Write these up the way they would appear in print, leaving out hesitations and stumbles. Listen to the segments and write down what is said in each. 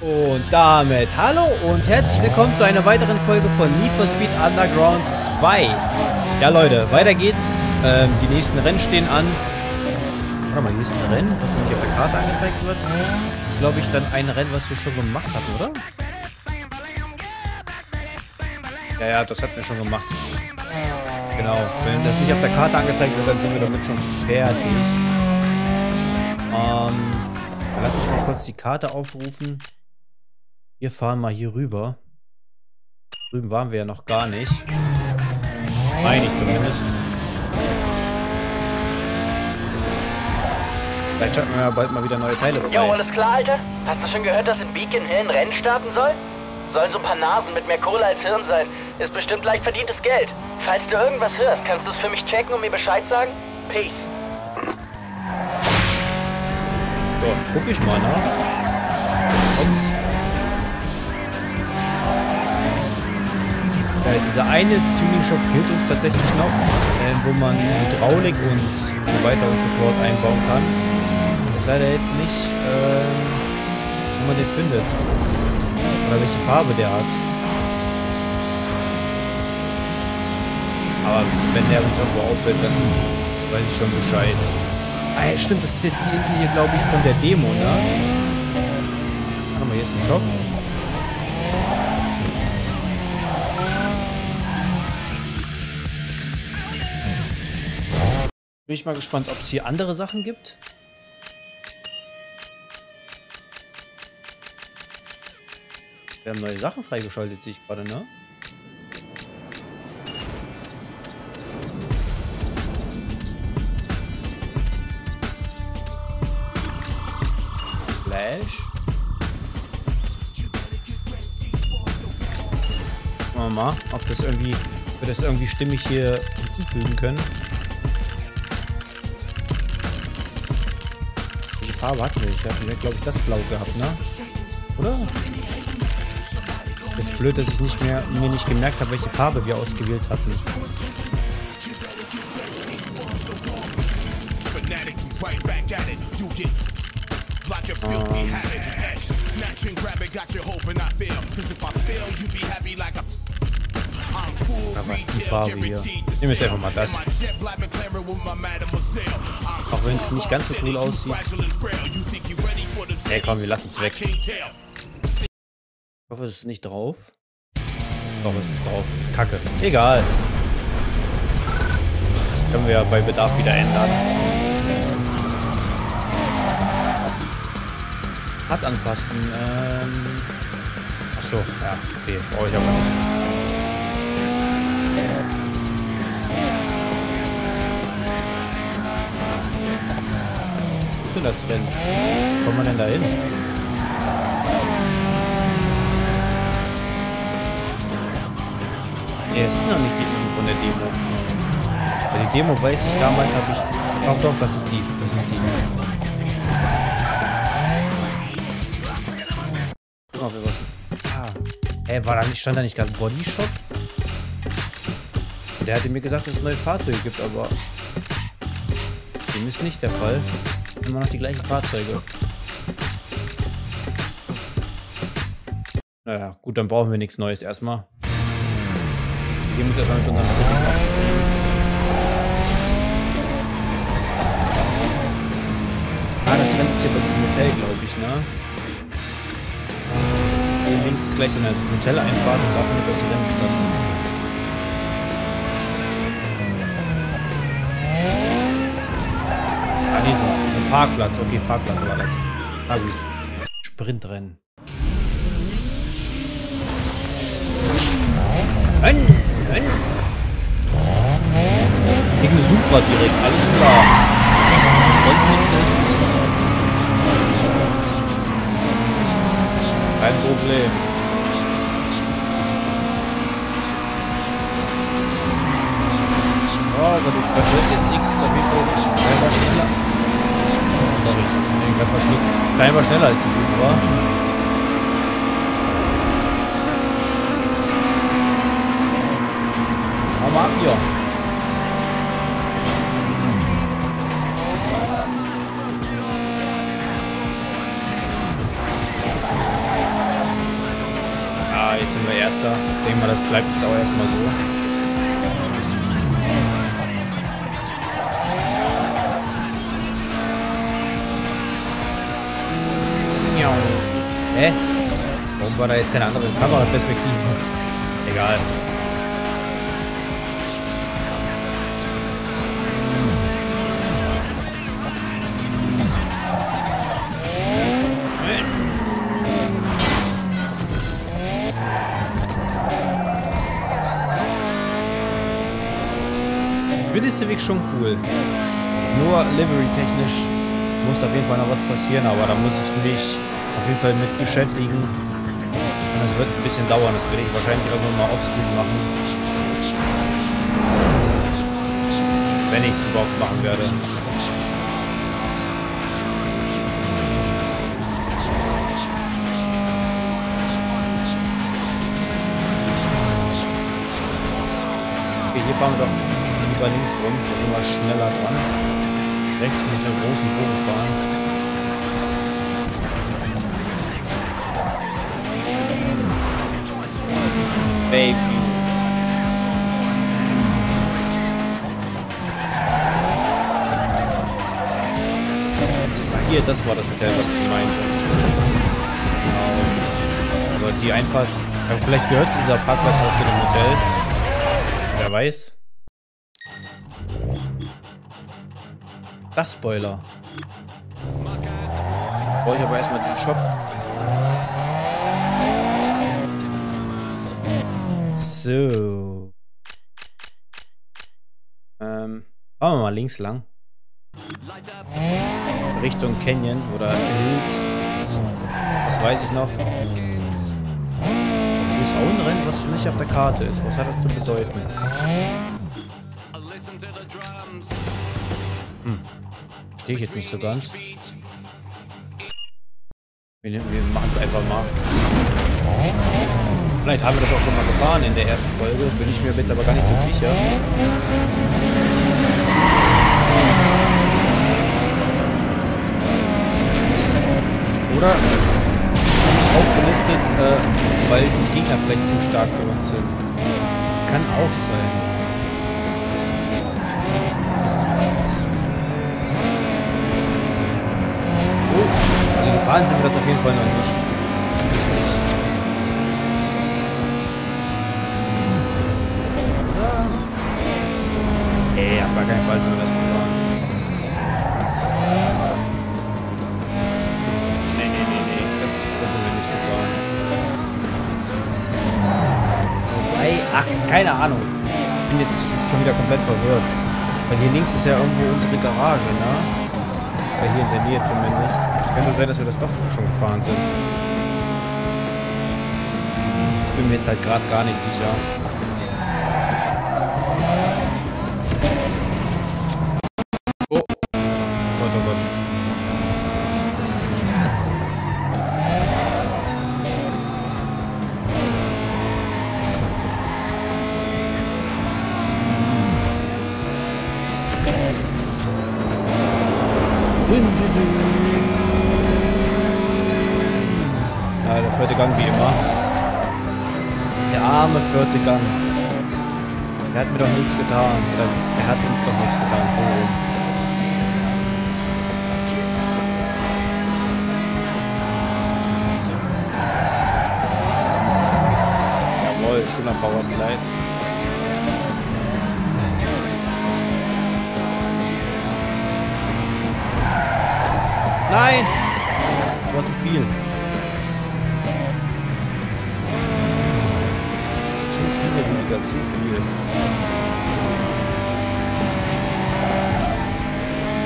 Und damit hallo und herzlich willkommen zu einer weiteren Folge von Need for Speed Underground 2. Ja Leute, weiter geht's. Die nächsten Rennen stehen an. Warte mal, hier ist ein Rennen, was uns hier auf der Karte angezeigt wird. Das ist, glaube ich, dann ein Rennen, was wir schon gemacht hatten, oder? Ja, das hatten wir schon gemacht. Genau, wenn das nicht auf der Karte angezeigt wird, dann sind wir damit schon fertig. Lass mich mal kurz die Karte aufrufen. Wir fahren mal hier rüber. Drüben waren wir ja noch gar nicht. Meine ich zumindest. Vielleicht schalten wir ja bald mal wieder neue Teile frei. Jo, alles klar, Alter? Hast du schon gehört, dass in Beacon Hill ein Rennen starten soll? Sollen so ein paar Nasen mit mehr Kohle als Hirn sein. Ist bestimmt leicht verdientes Geld. Falls du irgendwas hörst, kannst du es für mich checken und mir Bescheid sagen? Peace. So, guck ich mal nach. Ups. Dieser eine Tuning-Shop fehlt uns tatsächlich noch, wo man Hydraulik und so weiter und so fort einbauen kann. Das ist leider jetzt nicht, wo man den findet. Oder welche Farbe der hat. Aber wenn der uns irgendwo auffällt, dann weiß ich schon Bescheid. Ah ja, stimmt, das ist jetzt die Insel hier, glaube ich, von der Demo, ne? Haben wir hier jetzt einen Shop? Bin ich mal gespannt, ob es hier andere Sachen gibt. Wir haben neue Sachen freigeschaltet, sehe ich gerade, ne? Flash. Schauen wir mal, ob wir das irgendwie stimmig hier hinzufügen können. Farbe hatten wir. Ich hatte mir, glaube ich, das Blau gehabt, ne? Oder? Jetzt blöd, dass ich mir nicht gemerkt habe, welche Farbe wir ausgewählt hatten. Da war es die Farbe hier. Nehmen wir einfach mal das. Auch wenn es nicht ganz so cool aussieht. Hey, komm, wir lassen es weg. Ich hoffe, es ist nicht drauf. Doch, es ist drauf. Kacke. Egal. Können wir bei Bedarf wieder ändern. Hat anpassen. Achso, ja, okay. Brauche ich aber nicht. Wo ist denn das Rennen? Wo kommen wir denn da hin? Ne, das ist noch nicht die Insel von der Demo. Bei der Demo weiß ich, damals habe ich... Ach doch, das ist die. Das ist die. Guck mal, wir was... Ah. Hey, stand da nicht gerade Body Shop? Der hatte mir gesagt, dass es neue Fahrzeuge gibt, aber dem ist nicht der Fall. Immer noch die gleichen Fahrzeuge. Naja, gut, dann brauchen wir nichts Neues erstmal. Wir gehen uns erstmal mit unserem City Park zufrieden. Ah, das Rennen ist hier bei diesem Hotel, glaube ich, ne? Hier links ist gleich so eine Hotel-Einfahrt und da findet das Rennen statt. Nee, so ein Parkplatz. Okay, Parkplatz war das. Na gut. Sprintrennen. Gegen Supra direkt. Alles klar. Sonst nichts ist. Kein Problem. Oh Gott, die 240 X ist auf jeden Fall scheinbar schneller. Sorry, ich hab verschluckt. Scheinbar schneller als die Supra. Hau mal ab hier. Jetzt sind wir Erster. Ich denke mal, das bleibt jetzt auch erstmal so. Hä? Warum war da jetzt keine andere Kameraperspektive? Egal. Ich finde den Weg schon cool. Nur livery-technisch muss auf jeden Fall noch was passieren, aber da muss ich mich auf jeden Fall mit beschäftigen. Und das wird ein bisschen dauern. Das werde ich wahrscheinlich irgendwann mal offscreen machen. Wenn ich es überhaupt machen werde. Okay, hier fahren wir doch lieber links rum. Da sind wir schneller dran. Rechts mit einem großen Bogen fahren. Baby. Hier, das war das Hotel, was ich meinte. Genau. Aber die Einfahrt. Aber vielleicht gehört dieser Parkplatz auch zu dem Hotel. Wer weiß. Dachspoiler. Brauche ich aber erstmal diesen Shop. So. Fahren wir mal links lang. Richtung Canyon oder Hills. Das weiß ich noch. Hier ist auch ein Rennen, was nicht auf der Karte ist. Was hat das zu bedeuten? Stehe ich jetzt nicht so ganz. Wir machen es einfach mal. Vielleicht haben wir das auch schon mal gefahren in der ersten Folge, bin ich mir jetzt aber gar nicht so sicher. Oder es ist nicht aufgelistet, weil die Gegner vielleicht zu stark für uns sind. Das kann auch sein. Also gefahren sind wir das auf jeden Fall noch nicht. Das ist lustig. Ey, auf gar keinen Fall sind wir das gefahren. Nee. Das sind wir nicht gefahren. Wobei, ach, keine Ahnung. Ich bin jetzt schon wieder komplett verwirrt. Weil hier links ist ja irgendwo unsere Garage, ne? Ja, hier in der Nähe zumindest. Könnte sein, dass wir das doch schon gefahren sind. Ich bin mir jetzt halt gerade gar nicht sicher. Oh. Oh Gott. Ja, der vierte Gang wie immer. Der arme vierte Gang. Der hat mir doch nichts getan. Er hat uns doch nichts getan. So. Jawohl, schöner Powerslide. Nein! Das war zu viel. Zu viele Rüdiger, zu viel.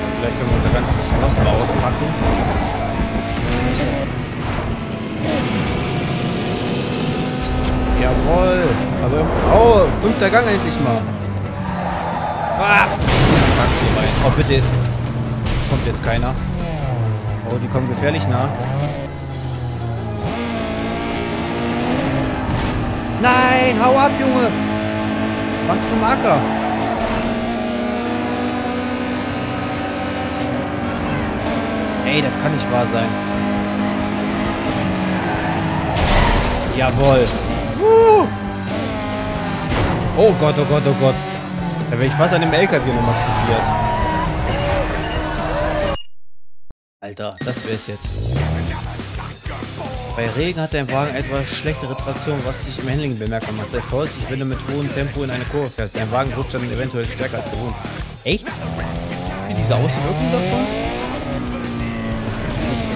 Vielleicht können wir unser ganzes Schloss mal auspacken. Jawohl! Aber. Oh! Fünfter Gang endlich mal! Ah! Das Taxi rein. Oh, bitte! Kommt jetzt keiner. Oh, die kommen gefährlich nah. Nein, hau ab, Junge! Macht's vom Acker! Ey, das kann nicht wahr sein. Jawohl. Oh Gott, oh Gott, oh Gott. Da wäre ich fast an dem LKW nochmal probiert. Alter, das wär's jetzt. Bei Regen hat der Wagen etwas schlechtere Traktion, was sich im Handling bemerkbar macht. Sei vorsichtig, wenn du mit hohem Tempo in eine Kurve fährst. Dein Wagen rutscht dann eventuell stärker als gewohnt. Echt? Wie diese Auswirkungen davon?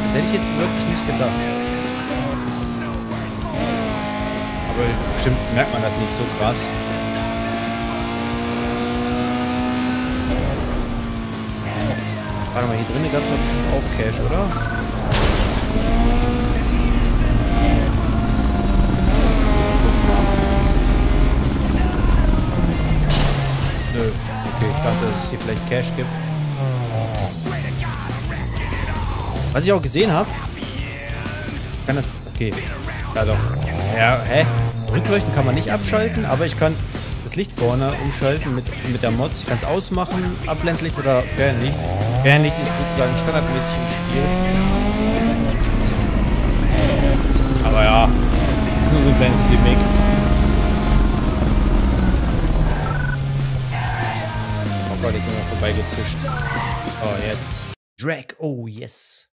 Das hätte ich jetzt wirklich nicht gedacht. Aber bestimmt merkt man das nicht so krass. Warte mal, hier drinnen gab es doch bestimmt auch Cash, oder? Nö, okay, ich dachte, dass es hier vielleicht Cash gibt. Was ich auch gesehen habe, kann das... Okay, ja doch. Ja, hä? Rückleuchten kann man nicht abschalten, aber ich kann das Licht vorne umschalten mit der Mod. Ich kann es ausmachen, Abblendlicht oder Fernlicht. Fernlicht ist sozusagen standardmäßig im Spiel. Aber ja, ist nur so ein kleines Gimmick. Oh Gott, jetzt sind wir vorbeigezischt. Oh, jetzt. Drag, oh yes.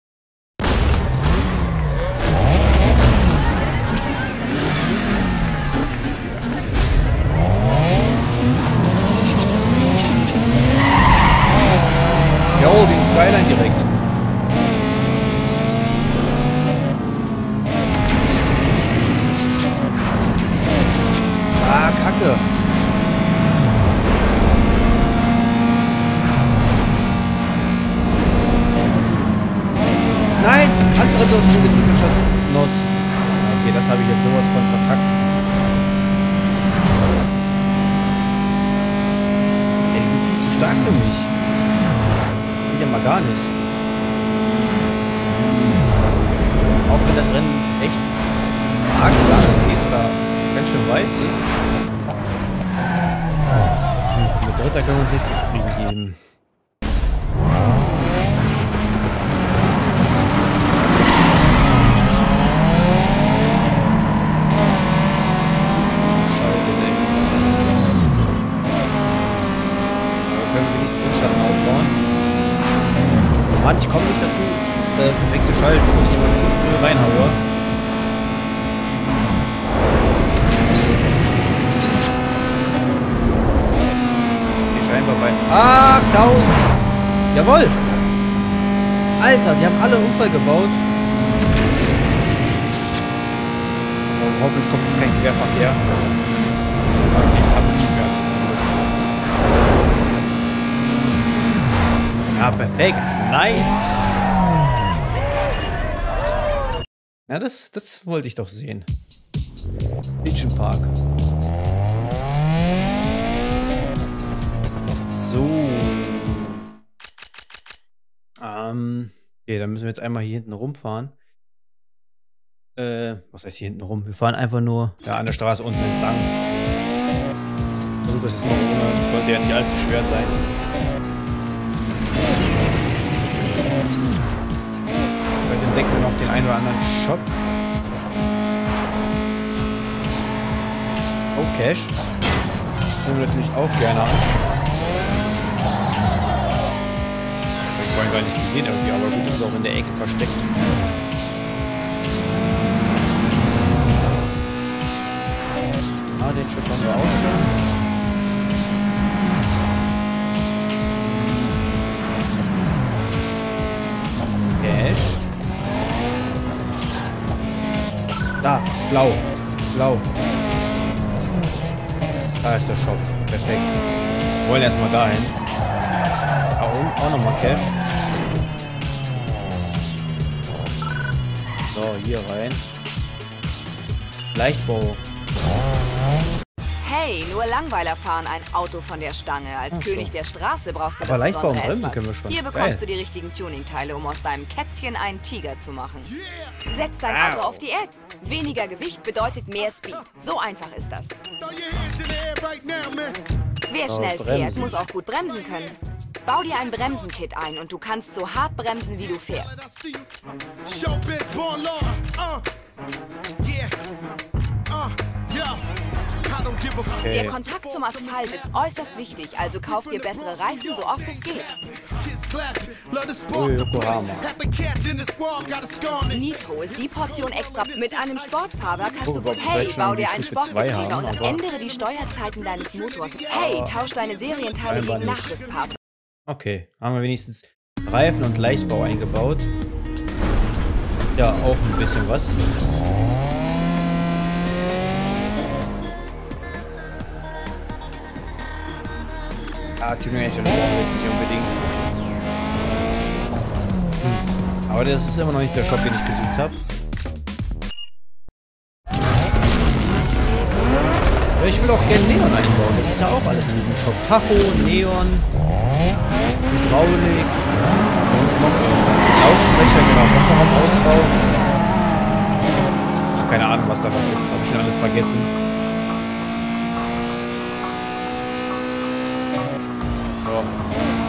Jo, gegen Skyline direkt. Ah, Kacke. Nein, andere dürfen so gedrückt statt Nuss. Okay, das habe ich jetzt sowas von verkackt. Ey, die sind viel zu stark für mich. Mal gar nicht. Auch wenn das Rennen echt arg lang geht oder ganz schön weit ist. Mit Dritter können wir uns nicht zufrieden geben. Ich komme nicht dazu, perfekte Schalten, wenn ich immer zu früh reinhaue. Okay, scheinbar bei 8000! Jawohl! Alter, die haben alle einen Unfall gebaut. Oh, hoffentlich kommt jetzt kein Querverkehr. Okay, ist abgesperrt. Ja, perfekt. Nice. Ja, das wollte ich doch sehen. Vision Park. So. Okay, dann müssen wir jetzt einmal hier hinten rumfahren. Was heißt hier hinten rum? Wir fahren einfach nur ja, an der Straße unten entlang. Versuch das jetzt mal ohne. Das sollte ja nicht allzu schwer sein. Vielleicht entdecken wir noch den einen oder anderen Shop. Oh, Cash. Das nehmen wir natürlich auch gerne an. Ich habe vorhin gar nicht gesehen irgendwie, aber gut, ist auch in der Ecke versteckt. Ah, den Shop haben wir auch schon. Da, blau. Blau. Da ist der Shop. Perfekt. Wir wollen erstmal dahin. Auch nochmal Cash. So, hier rein. Leichtbau. Hey, nur Langweiler fahren ein Auto von der Stange. Als so. König der Straße brauchst du das besondere Etwas. Können wir schon. Hier bekommst du die richtigen Tuning-Teile, um aus deinem Kätzchen einen Tiger zu machen. Yeah. Setz dein Auto auf Diät. Weniger Gewicht bedeutet mehr Speed. So einfach ist das. Wer schnell fährt, muss auch gut bremsen können. Bau dir ein Bremsenkit ein und du kannst so hart bremsen, wie du fährst. Okay. Der Kontakt zum Asphalt ist äußerst wichtig, also kauft ihr bessere Reifen, so oft es geht. Nico ist die Portion extra. Mit einem Sportfahrer kannst du... Hey, bau dir einen Sportgetriebe und ändere die Steuerzeiten deines Motors. Hey, tausch deine Serienteile gegen Nachrüstparts. Okay, haben wir wenigstens Reifen und Leichtbau eingebaut. Ja, auch ein bisschen was. Ah, Tuning Engine jetzt nicht unbedingt. Aber das ist immer noch nicht der Shop, den ich gesucht habe. Ich will auch gerne Neon einbauen. Das ist ja auch alles in diesem Shop. Tacho, Neon, Hydraulik und noch irgendwas. Lautsprecher, genau, Kofferraumausbau. Keine Ahnung, was da noch gibt. Hab ich schon alles vergessen.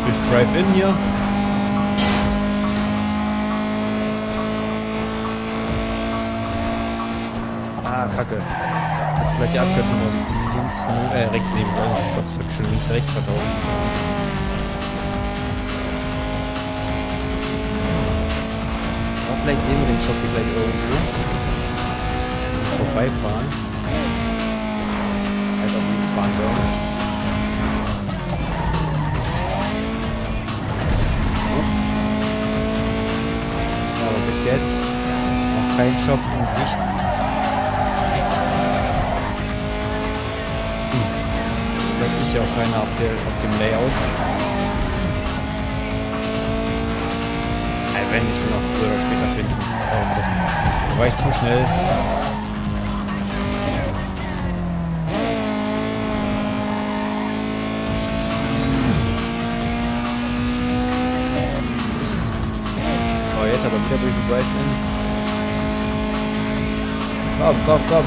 Ich drive in hier. Ah, Kacke. Hat vielleicht die Abkürzung links, rechts neben dran. Oh Gott, ich hab schon links, rechts vertauscht. Aber vielleicht sehen wir den Shop hier gleich irgendwo. Vorbeifahren. Halt auch links fahren sollen. Bis jetzt noch kein Shop in Sicht. Vielleicht ist ja auch keiner auf dem Layout. Ja, wenn ich schon noch früher oder später finden. Da war ich zu schnell. Aber wieder durch den Drive-In. Komm, komm, komm.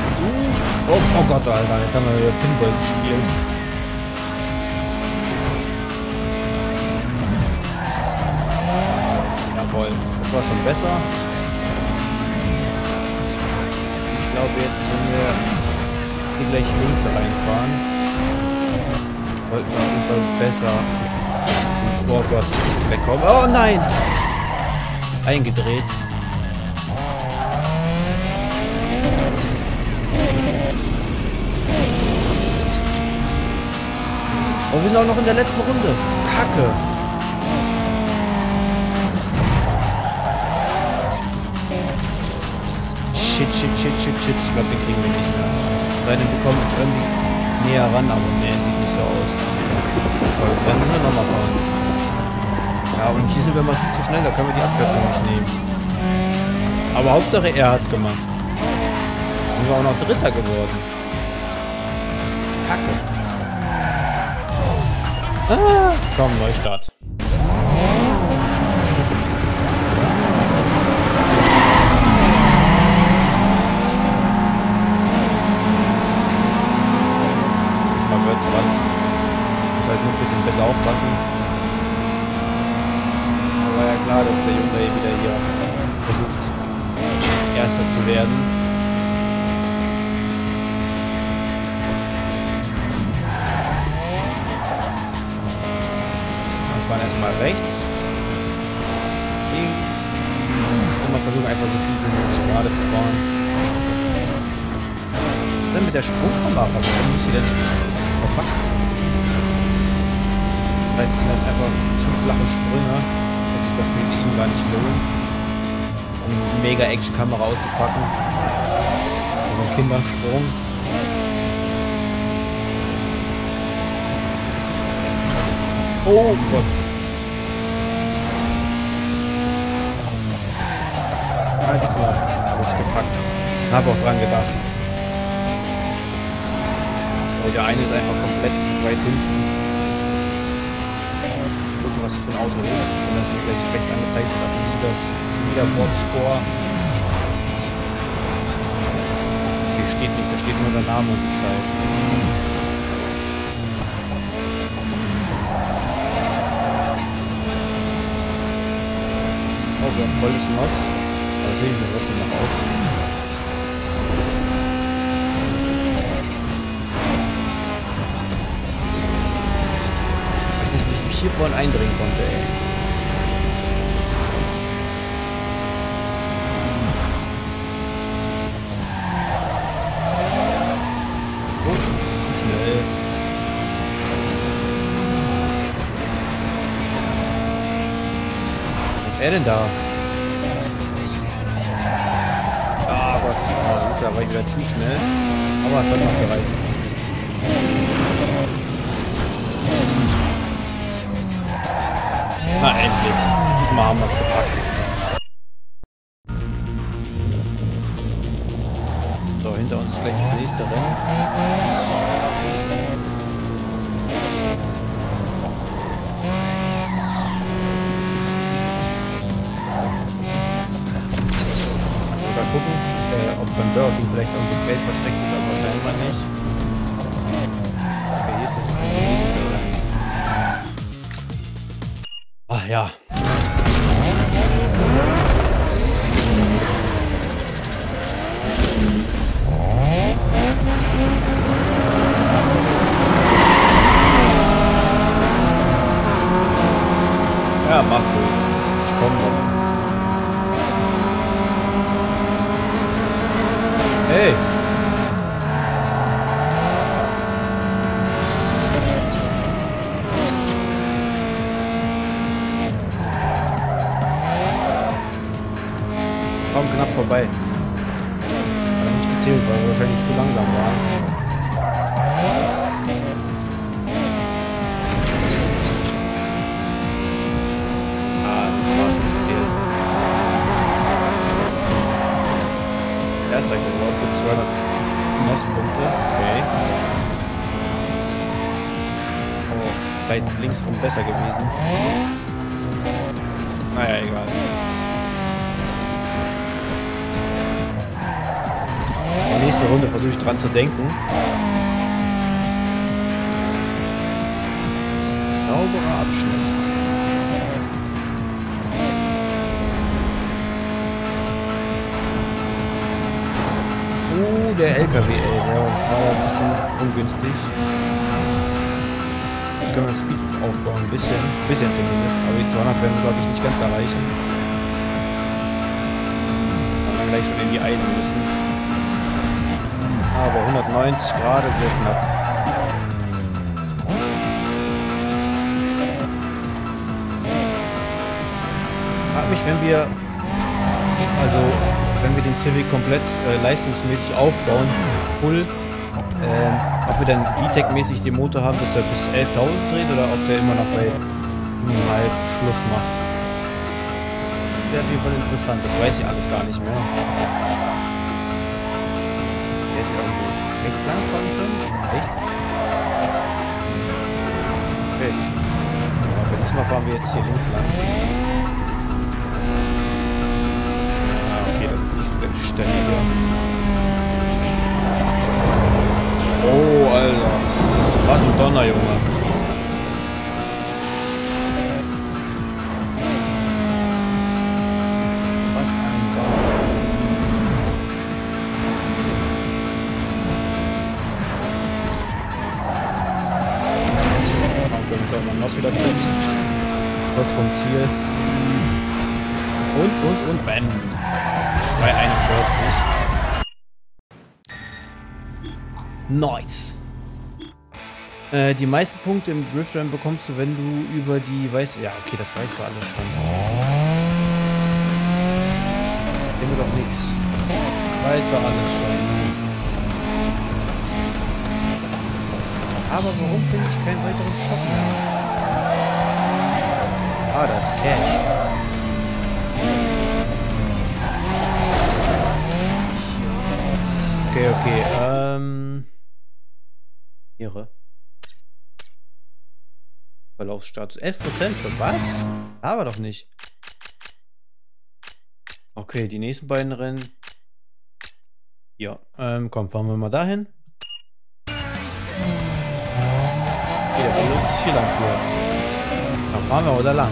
Oh Gott, Alter. Jetzt haben wir wieder Pinball gespielt. Jawohl. Das war schon besser. Ich glaube, jetzt, wenn wir hier gleich links reinfahren, sollten wir auf jeden Fall besser. Oh Gott, wegkommen. Oh nein! Eingedreht. Oh, wir sind auch noch in der letzten Runde. Kacke. Shit. Ich glaube, den kriegen wir nicht mehr. Weil den bekommen wir irgendwie näher ran, aber nee, sieht nicht so aus. Toll, jetzt werden wir nochmal fahren. Ja, und hier sind wir mal viel zu schnell, da können wir die Abkürzung nicht nehmen. Aber Hauptsache er hat's gemacht. Sind wir auch noch Dritter geworden. Kacke. Ah, komm, Neustart. Diesmal wird's was. Muss halt nur ein bisschen besser aufpassen. War ja klar, dass der Junge wieder hier versucht, Erster zu werden. Wir fahren erstmal rechts, links. Immer versuchen, einfach so viel wie möglich gerade zu fahren. Dann mit der Sprungkamera, warum ist sie denn verpackt? Vielleicht sind das einfach zu flache Sprünge. Das würde ihm gar nicht lohnen, um eine Mega-Action-Kamera auszupacken. So ein Kindersprung. Oh Gott. Ja, diesmal habe ich es gepackt. Habe auch dran gedacht. Weil der eine ist einfach komplett weit hinten. Was das für ein Auto ist. Und das wird gleich rechts angezeigt. Wieder Board-Score. Hier steht nicht, da steht nur der Name und die Zeit. Oh, wir haben volles Moss. Da sehe ich mir trotzdem noch auf. hier vorhin eindringen konnte, ey. Und schnell. Was ist er denn da? Ah Gott, das ist ja wieder zu schnell. Aber es hat noch gereicht. Na endlich. Diesmal haben wir es gepackt. So, hinter uns ist gleich das nächste Rennen. Mal gucken, ob beim Burger King vielleicht irgendwo Geld versteckt ist, aber scheinbar nicht. Okay, hier ist das nächste Rennen. Ach ja. Ja, mach durch. Ich komm noch. Hey! Knapp vorbei. Ich hab nicht gezählt, weil wir wahrscheinlich zu langsam waren. Ah, das war es gezählt. Erster geworden, gibt 200 Nosspunkte. Okay. Oh, vielleicht linksrum besser gewesen. Naja, egal. In der nächsten Runde versuche ich dran zu denken. Sauberer Abschnitt. Oh, der LKW, ey. Der war ein bisschen ungünstig. Jetzt können wir das Speed aufbauen, ein bisschen. Ein bisschen zumindest. Aber die 200 werden wir, glaube ich, nicht ganz erreichen. Weil wir dann gleich schon in die Eisen müssen. Aber 190 Grad ist sehr knapp. Frag mich, wenn wir den Civic komplett leistungsmäßig aufbauen, ob wir dann VTEC-mäßig den Motor haben, dass er bis 11.000 dreht oder ob der immer noch bei 0,5 Schluss macht. Wäre auf jeden Fall interessant, das weiß ich alles gar nicht mehr. Rechts lang fahren können? Echt? Okay. Aber diesmal fahren wir jetzt hier links lang. Ah, okay, das ist die Stelle hier. Oh, Alter. Was ein Donner, Junge. Was ein Donner. Wieder zu. Kurz vom Ziel. Und Ben. 2,41. Nice. Die meisten Punkte im Drift Run bekommst du, wenn du über die weiße... Ja, okay, das weißt du alles schon. Nehmen wir doch nichts. Weißt du alles schon. Aber warum finde ich keinen weiteren Shop mehr? Ah, das Cash. Okay, okay. Irre. Verlaufsstatus. 11% schon. Was? Aber doch nicht. Okay, die nächsten beiden Rennen. Ja, komm, fahren wir mal dahin. Okay, der will uns hier lang führen. Dann fahren wir aber da lang.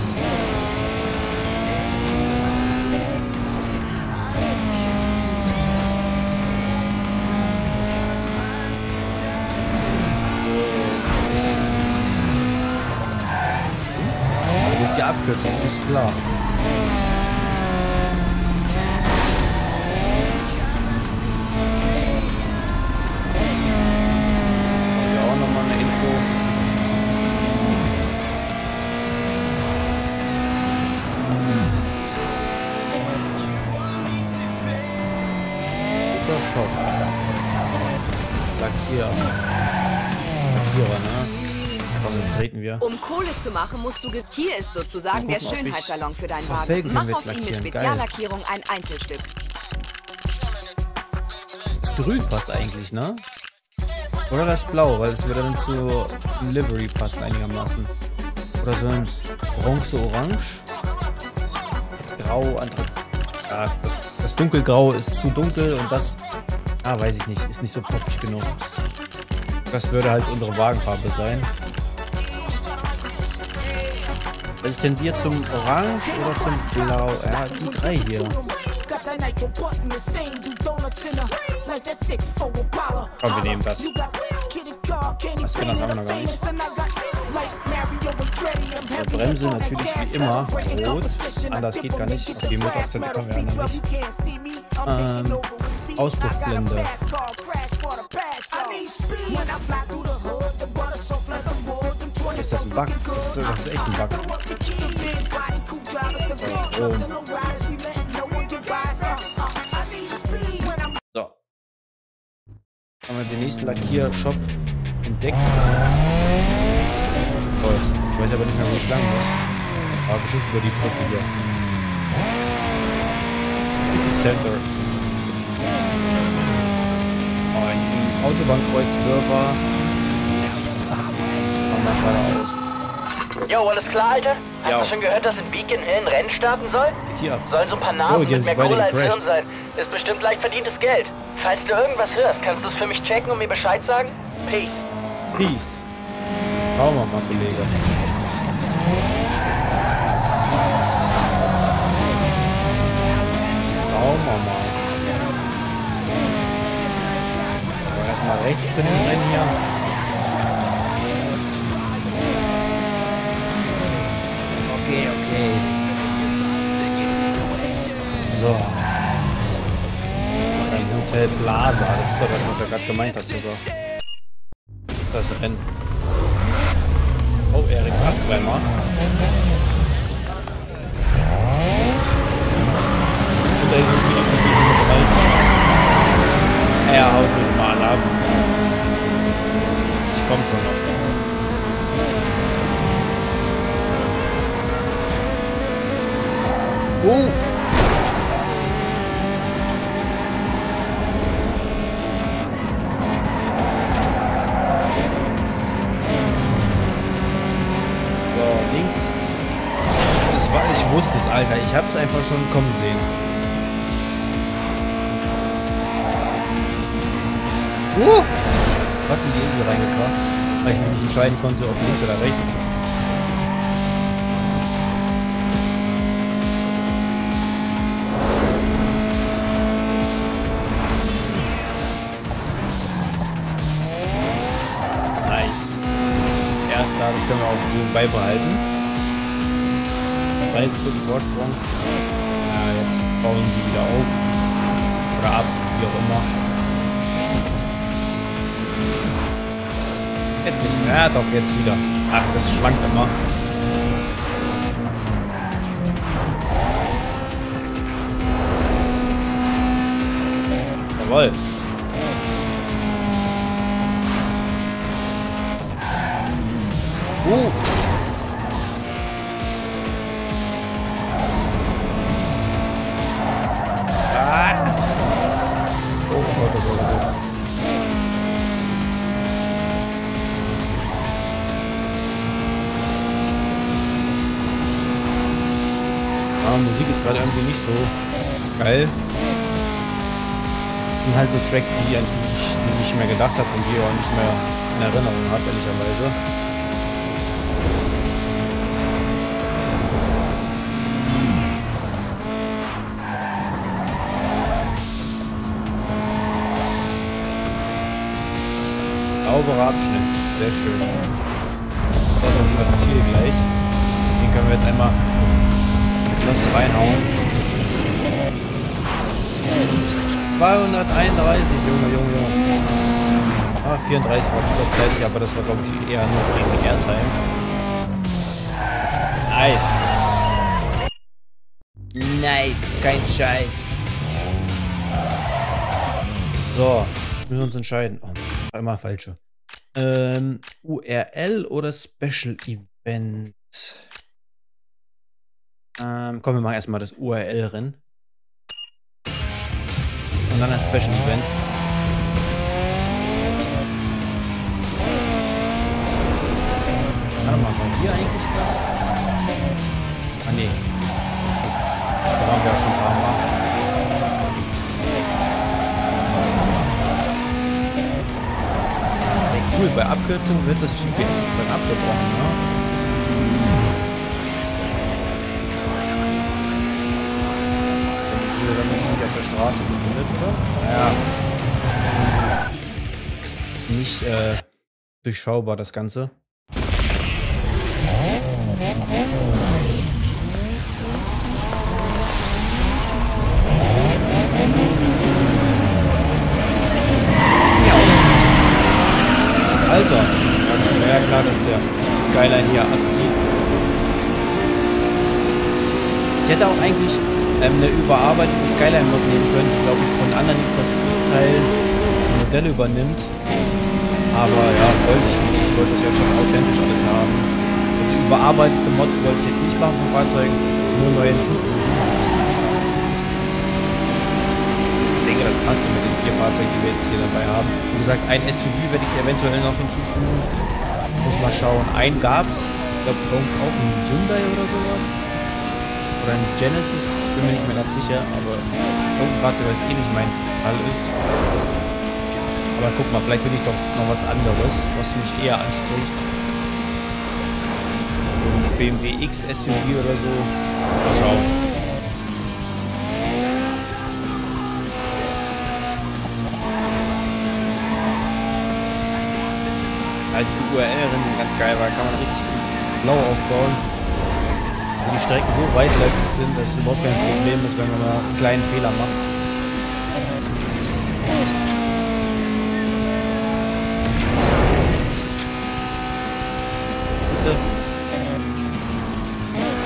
Abkürzung, ist klar. Um Kohle zu machen, musst du... Hier ist sozusagen der Schönheitssalon für deinen Wagen. Mach auf ihn mit Speziallackierung ein Einzelstück. Das Grün passt eigentlich, ne? Oder das Blau, weil es würde dann zu Livery passen einigermaßen. Oder so ein Bronze-Orange. Grau, Anthraz. Ja, das Dunkelgrau ist zu dunkel und das... Ah, weiß ich nicht. Ist nicht so poppig genug. Das würde halt unsere Wagenfarbe sein. Es tendiert zum Orange oder zum Blau. Ja, die drei hier. Komm, wir nehmen das. Das können wir noch gar nicht. Der Bremse natürlich wie immer rot. Anders geht gar nicht. Okay, Motorabzente können wir ja noch nicht. Auspuffblende. Ist das ein Bug? Das ist echt ein Bug. So. Haben wir den nächsten Lackiershop entdeckt. Oh, ich weiß aber nicht mehr, wo ich lang muss. Aber bestimmt über die Brücke hier. City Center. Oh, in diesem Autobahnkreuzwirrwarr. Jo, alles klar, Alter? Hast du schon gehört, dass in Beacon Hill ein Rennen starten soll? Ja. Sollen so ein paar Nasen mit mehr Kohle als Hirn sein. Ist bestimmt leicht verdientes Geld. Falls du irgendwas hörst, kannst du es für mich checken und mir Bescheid sagen? Peace. Peace. Schauen wir mal, Kollege. Schauen wir mal. Erstmal rechts hin im Rennen hier. Okay, okay. So. Ein Hotel Plaza. Das ist doch das, was er gerade gemeint hat sogar. Das ist das Rennen. Oh, RX8 zweimal. Und irgendwie er haut mich mal ab. Ich komme schon noch. Oh! So, links. Das war, ich wusste es, Alter. Ich hab's einfach schon kommen sehen. Was in die Insel reingekracht? Weil ich mich nicht entscheiden konnte, ob links oder rechts. Das können wir auch so beibehalten. Drei Sekunden Vorsprung. Ja, jetzt bauen die wieder auf. Oder ab, wie auch immer. Jetzt nicht mehr, doch jetzt wieder. Ach, das schwankt immer. Jawohl. Musik ist gerade irgendwie nicht so geil. Das sind halt so Tracks, an die ich nicht mehr gedacht habe und die ich auch nicht mehr in Erinnerung habe, ehrlicherweise. Sauberer Abschnitt, sehr schön. Das ist auch schon das Ziel gleich. Den können wir jetzt einmal etwas reinhauen. 231, Junge, Junge, Junge. Ah, 34 war kurzzeitig, aber das war, glaube ich, eher nur wegen dem Airtime. Nice. Nice, kein Scheiß. So, müssen wir uns entscheiden. Oh, immer falsche. URL oder Special Event? Komm, wir machen erstmal das URL rein. Und dann das Special Event. Warte mal, war hier eigentlich was? Ah, nee. Da waren wir ja schon ein paar Mal. Cool, bei Abkürzung wird das GPS dann abgebrochen, ne? Wenn man sich nicht auf der Straße befindet, oder? Ja. Nicht durchschaubar, das Ganze. Alter! Ja klar, dass der Skyline hier abzieht. Ich hätte auch eigentlich eine überarbeitete Skyline-Mod nehmen können, die, glaube ich, von anderen Need for Speed-Teilen Modelle übernimmt. Aber ja, wollte ich nicht. Ich wollte das ja schon authentisch alles haben. Also überarbeitete Mods wollte ich jetzt nicht machen von Fahrzeugen, nur neue hinzufügen. Das passt so mit den 4 Fahrzeugen, die wir jetzt hier dabei haben. Wie gesagt, ein SUV werde ich eventuell noch hinzufügen. Muss mal schauen. Einen gab's. Ich glaube, auch ein Hyundai oder sowas. Oder ein Genesis. Bin mir nicht mehr ganz sicher, aber irgendein Fahrzeug, was eh nicht mein Fall ist. Aber guck mal, vielleicht will ich doch noch was anderes, was mich eher anspricht. So ein BMW X SUV oder so. Mal schauen. Also diese URL-Rennen sind ganz geil, weil kann man richtig gut blau aufbauen. Und die Strecken so weitläufig sind, dass es überhaupt kein Problem ist, wenn man mal einen kleinen Fehler macht.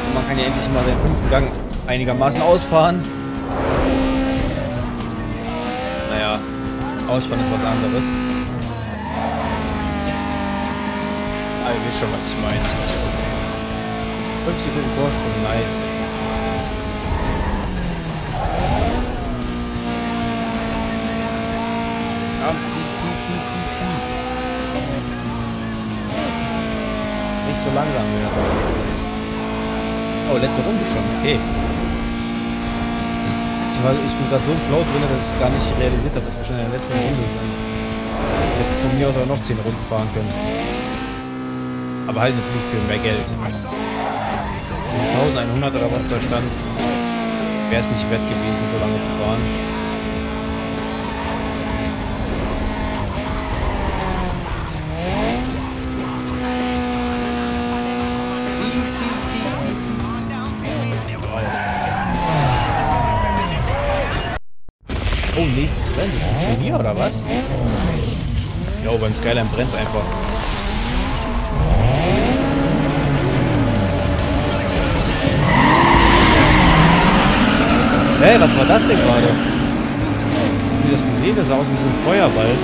Und man kann ja endlich mal seinen 5. Gang einigermaßen ausfahren. Naja, ausfahren ist was anderes. Ah, ihr wisst schon, was ich meine. 5 Sekunden Vorsprung, nice. Komm, zieh. Nicht so langsam mehr. Oh, letzte Runde schon, okay. Ich bin gerade so im Flow drin, dass ich gar nicht realisiert habe, dass wir schon in der letzten Runde sind. Jetzt von mir aus auch noch 10 Runden fahren können. Aber halt natürlich für mehr Geld. 1100 oder was da stand, wäre es nicht wert gewesen, so lange zu fahren. Zieh. Oh, nächstes Rennen. Das ist ein Turnier oder was? Jo, beim Skyline brennt es einfach. Hey, was war das denn gerade? Habt ihr das gesehen? Das sah aus wie so ein Feuerball.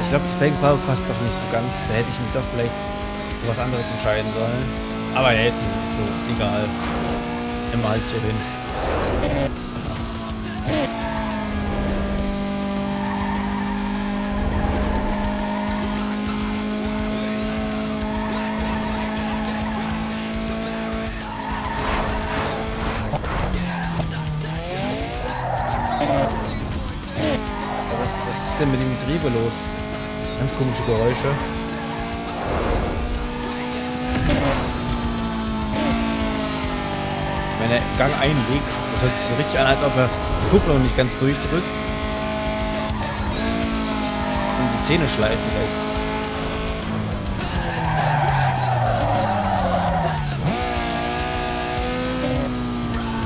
Ich glaube, die Felgenfarbe passt doch nicht so ganz. Da hätte ich mich doch vielleicht für was anderes entscheiden sollen. Aber ja, jetzt ist es so. Egal. Immer halt so hin. Was ist denn mit dem Getriebe los? Ganz komische Geräusche. wenn der Gang einbiegt. Das hört sich so richtig an, als ob er die Kupplung nicht ganz durchdrückt. Und die Zähne schleifen lässt.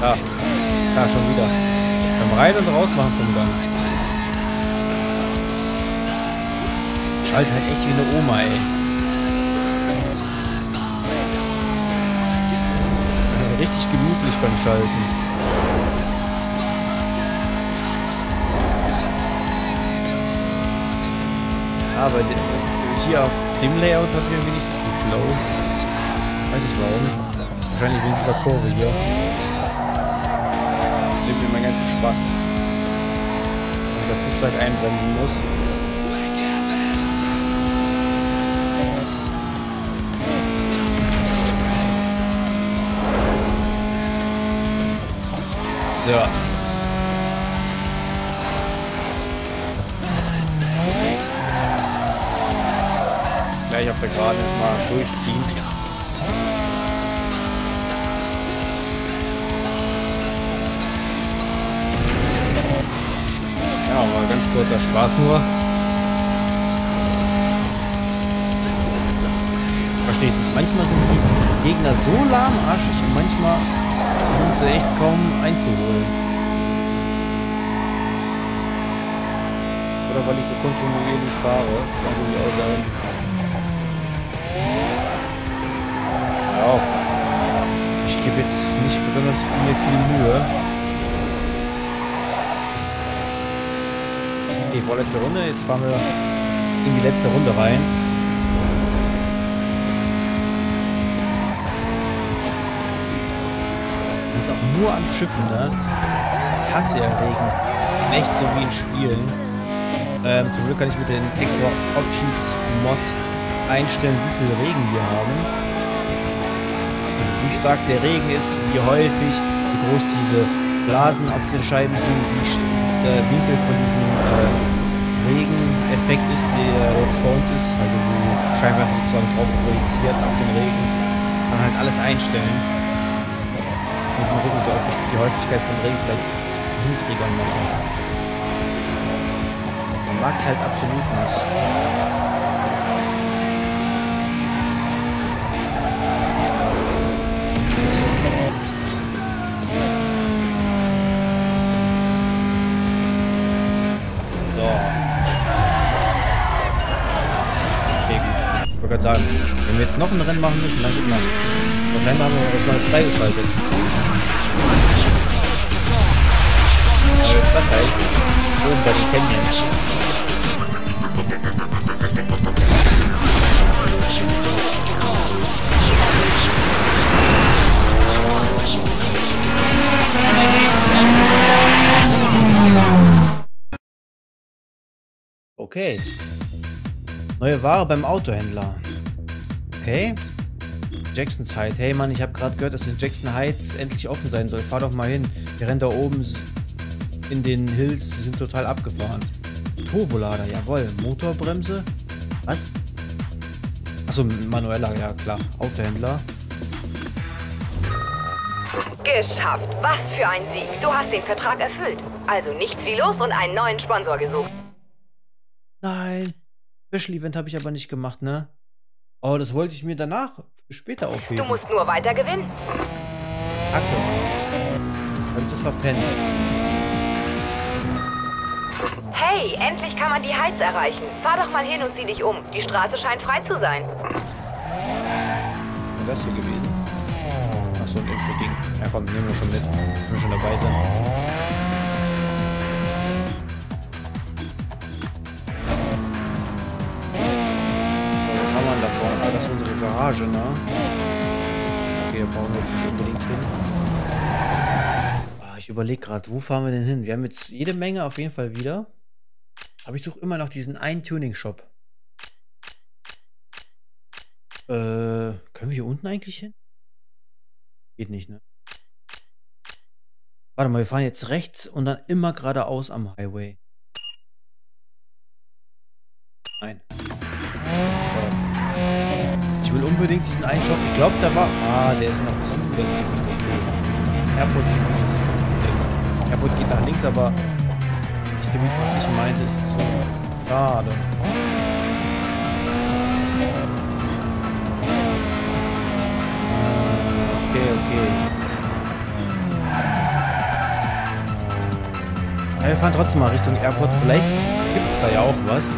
Da. Da schon wieder. Beim Rein- und Rausmachen vom Gang. Schaltet halt echt wie eine Oma, ey. Richtig gemütlich beim Schalten. Aber hier auf dem Layout hat irgendwie nicht so viel Flow. Weiß ich warum. Wahrscheinlich wegen dieser Kurve hier. Nimmt mir meinen ganzen Spaß. Wenn ich da zu stark einbremsen muss. So. Gleich auf der Geraden mal durchziehen. Ja, mal ganz kurzer Spaß nur. Versteht nicht. Manchmal sind die Gegner so lahmarschig und manchmal sind sie echt kaum einzuholen. Oder weil ich so kontinuierlich fahre, kann so auch sein. Ja. Ich gebe jetzt nicht besonders mir viel Mühe. Die vorletzte Runde, jetzt fahren wir in die letzte Runde rein. Das ist auch nur an Schiffen, ne? Ich hasse ja Regen. Echt so wie in Spielen. Zum Glück kann ich mit den extra Options Mod einstellen, wie viel Regen wir haben. Also wie stark der Regen ist, wie häufig, wie groß diese Blasen auf den Scheiben sind, wie der Winkel von diesem Regeneffekt ist, der jetzt vor uns ist. Also wo scheinbar sozusagen drauf projiziert auf den Regen. Kann halt alles einstellen. Ich muss mal gucken, ob ich die Häufigkeit von Regen vielleicht niedriger mache. Man mag es halt absolut nicht. So. Okay, gut. Ich wollte gerade sagen, wenn wir jetzt noch ein Rennen machen müssen, dann gut machen. Wahrscheinlich haben wir was Neues freigeschaltet. Stadtteil, oben bei den Canyons. Okay. Neue Ware beim Autohändler. Okay. Jackson Heights. Hey Mann, ich habe gerade gehört, dass in Jackson Heights endlich offen sein soll. Fahr doch mal hin. Wir rennen da oben. In den Hills sind total abgefahren. Turbolader, jawohl. Motorbremse. Was? Achso, manueller, ja klar. Autohändler. Geschafft. Was für ein Sieg. Du hast den Vertrag erfüllt. Also nichts wie los und einen neuen Sponsor gesucht. Nein. Special Event habe ich aber nicht gemacht, ne? Oh, das wollte ich mir danach für später aufheben. Du musst nur weiter gewinnen. Akku. Hab ich das verpennt. Hey, endlich kann man die Heights erreichen. Fahr doch mal hin und zieh dich um. Die Straße scheint frei zu sein. Was ist das hier gewesen? Ach so, ein Info-Ding. Ja komm, nehmen wir schon mit. Wenn wir schon dabei sind. So, was haben wir denn da vorne? Ah, das ist unsere Garage, ne? Okay, da brauchen wir jetzt nicht unbedingt hin. Ah, ich überlege gerade, wo fahren wir denn hin? Wir haben jetzt jede Menge auf jeden Fall wieder. Aber ich suche immer noch diesen einen Tuning-Shop. Können wir hier unten eigentlich hin? Geht nicht, ne? Warte mal, wir fahren jetzt rechts und dann immer geradeaus am Highway. Nein. Ich will unbedingt diesen einen Shop. Ich glaube, da war... Ah, der ist noch zu. Das geht nicht. Okay. Airport Gebiet ist. Der Airport geht nach links, aber das Gebiet, was ich meinte, ist so gerade. Okay. Ja, wir fahren trotzdem mal Richtung Airport. Vielleicht gibt es da ja auch was.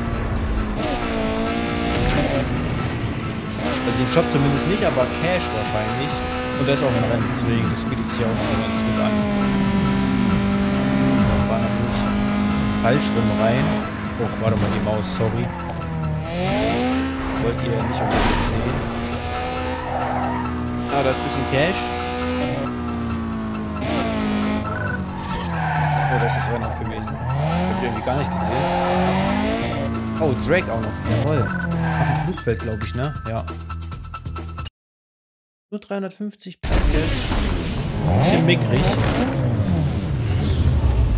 Also den Shop zumindest nicht, aber Cash wahrscheinlich. Und der ist auch ein Rennen, deswegen das bietet sich ja auch schon ganz gut an. Wir fahren natürlich falsch rum rein. Oh, warte mal, die Maus, sorry. Wollt ihr nicht unbedingt sehen. Ah, da ist ein bisschen Cash. Oh, das ist Rennen gewesen. Hab ich irgendwie gar nicht gesehen. Oh, Drake auch noch. Jawohl. Auf dem Flugfeld, glaube ich, ne? Ja. Nur 350 Passgeld. Ein bisschen mickrig.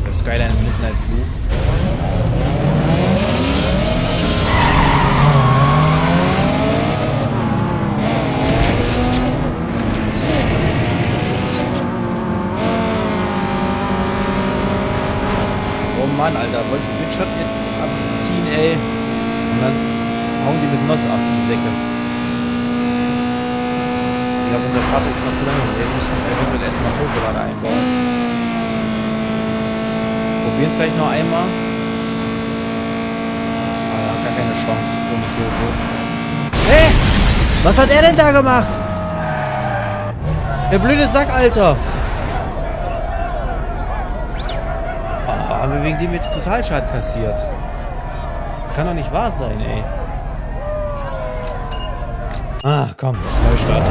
Der Skyline Midnight Blue. Oh Mann, Alter. Wollte ich den Shot jetzt abziehen, ey. Und dann hauen die mit Noss ab, die Säcke. Ich glaube, unser Fahrzeug ist noch zu lange. Wir müssen eventuell erstmal Turbolader einbauen. Probieren es gleich noch einmal. Aber er hat gar keine Chance ohne Turbo. Hä? Was hat er denn da gemacht? Der blöde Sack, Alter. Oh, haben wir wegen dem jetzt Totalschaden kassiert? Das kann doch nicht wahr sein, ey. Ah, komm, Neustart.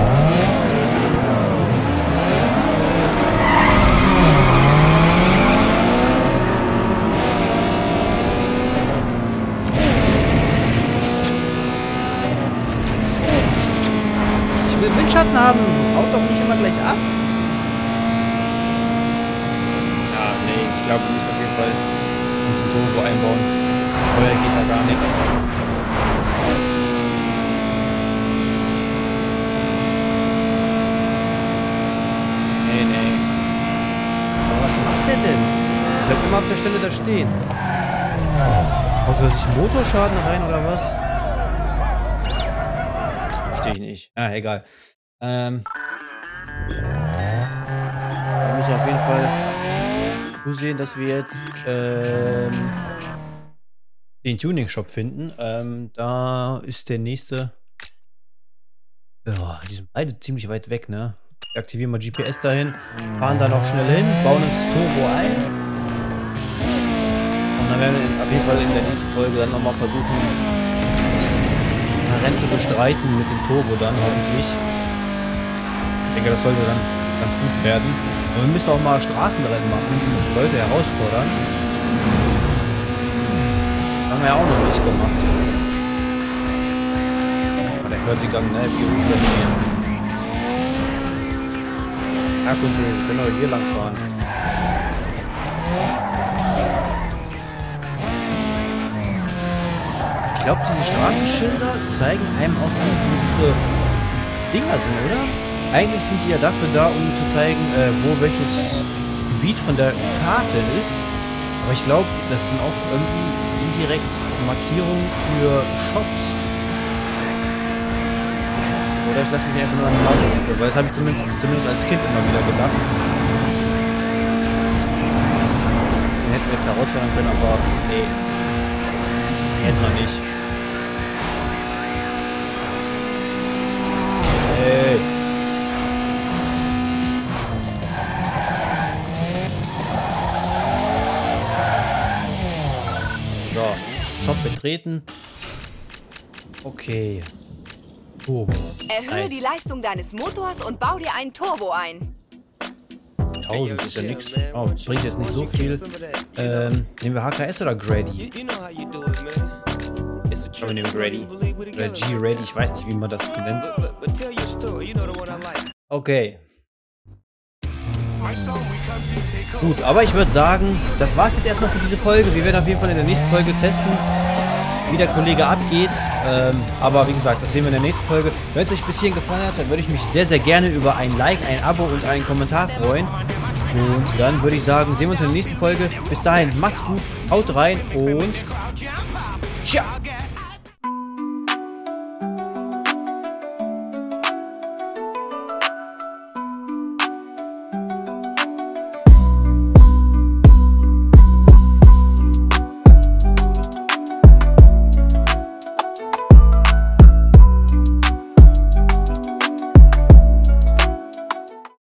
Ich will Windschatten haben. Haut doch nicht immer gleich ab. Ja, nee, ich glaube, wir müssen auf jeden Fall uns ein Turbo einbauen. Vorher geht da gar nichts. Bleibt immer auf der Stelle da stehen. Ob das ist Motorschaden rein oder was? Verstehe ich nicht. Ah, egal. Wir müssen auf jeden Fall zusehen, dass wir jetzt den Tuning-Shop finden. Da ist der nächste. Ja, die sind beide ziemlich weit weg, ne? Aktivieren wir GPS dahin, fahren da noch schnell hin, bauen uns das Turbo ein. Und dann werden wir auf jeden Fall in der nächsten Folge dann nochmal versuchen, ein Rennen zu bestreiten mit dem Turbo dann hoffentlich. Ich denke, das sollte dann ganz gut werden. Und wir müssen auch mal Straßenrennen machen, um Leute herausfordern. Das haben wir ja auch noch nicht gemacht. Aber der 40er, ne, wie gut der geht. Ja, gut, wir können auch hier lang fahren. Ich glaube, diese Straßenschilder zeigen einem auch an, wo diese Dinger sind, oder? Eigentlich sind die ja dafür da, um zu zeigen, wo welches Gebiet von der Karte ist. Aber ich glaube, das sind auch irgendwie indirekt Markierungen für Shops. Oder ich lasse mich einfach nur an die Nase rufen, weil das habe ich zumindest als Kind immer wieder gedacht. Den hätten wir jetzt herausfinden können, aber nee. Jetzt noch nicht. Hey. So, Shop betreten. Okay. Turbo. Erhöhe die Leistung deines Motors und bau dir einen Turbo ein. 1000 ist ja nix. Oh, bringt jetzt nicht so viel. Nehmen wir HKS oder Grady? Wir nehmen Grady. Oder G-Ready, ich weiß nicht, wie man das nennt. Okay. Gut, aber ich würde sagen, das war's jetzt erstmal für diese Folge. Wir werden auf jeden Fall in der nächsten Folge testen, wie der Kollege abgeht, aber wie gesagt, das sehen wir in der nächsten Folge. Wenn es euch bis hierhin gefallen hat, dann würde ich mich sehr, sehr gerne über ein Like, ein Abo und einen Kommentar freuen. Und dann würde ich sagen, sehen wir uns in der nächsten Folge. Bis dahin, macht's gut, haut rein und ciao.